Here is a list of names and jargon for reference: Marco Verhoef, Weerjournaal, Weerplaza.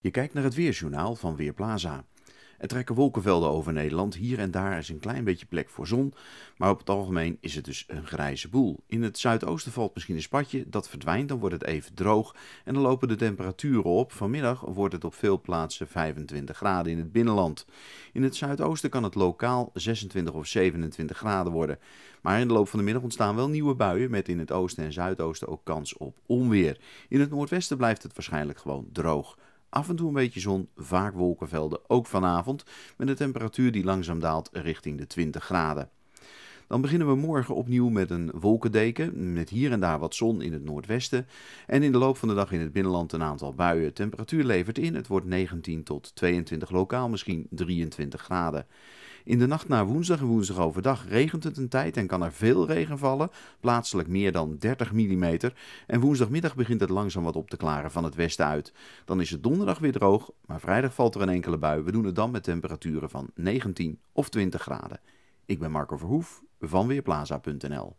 Je kijkt naar het Weerjournaal van Weerplaza. Er trekken wolkenvelden over Nederland, hier en daar is een klein beetje plek voor zon, maar op het algemeen is het dus een grijze boel. In het zuidoosten valt misschien een spatje, dat verdwijnt, dan wordt het even droog en dan lopen de temperaturen op. Vanmiddag wordt het op veel plaatsen 25 graden in het binnenland. In het zuidoosten kan het lokaal 26 of 27 graden worden. Maar in de loop van de middag ontstaan wel nieuwe buien met in het oosten en zuidoosten ook kans op onweer. In het noordwesten blijft het waarschijnlijk gewoon droog. Af en toe een beetje zon, vaak wolkenvelden, ook vanavond, met een temperatuur die langzaam daalt richting de 20 graden. Dan beginnen we morgen opnieuw met een wolkendeken, met hier en daar wat zon in het noordwesten. En in de loop van de dag in het binnenland een aantal buien. Temperatuur levert in, het wordt 19 tot 22, lokaal misschien 23 graden. In de nacht naar woensdag en woensdag overdag regent het een tijd en kan er veel regen vallen, plaatselijk meer dan 30 mm. En woensdagmiddag begint het langzaam wat op te klaren van het westen uit. Dan is het donderdag weer droog, maar vrijdag valt er een enkele bui. We doen het dan met temperaturen van 19 of 20 graden. Ik ben Marco Verhoef van Weerplaza.nl.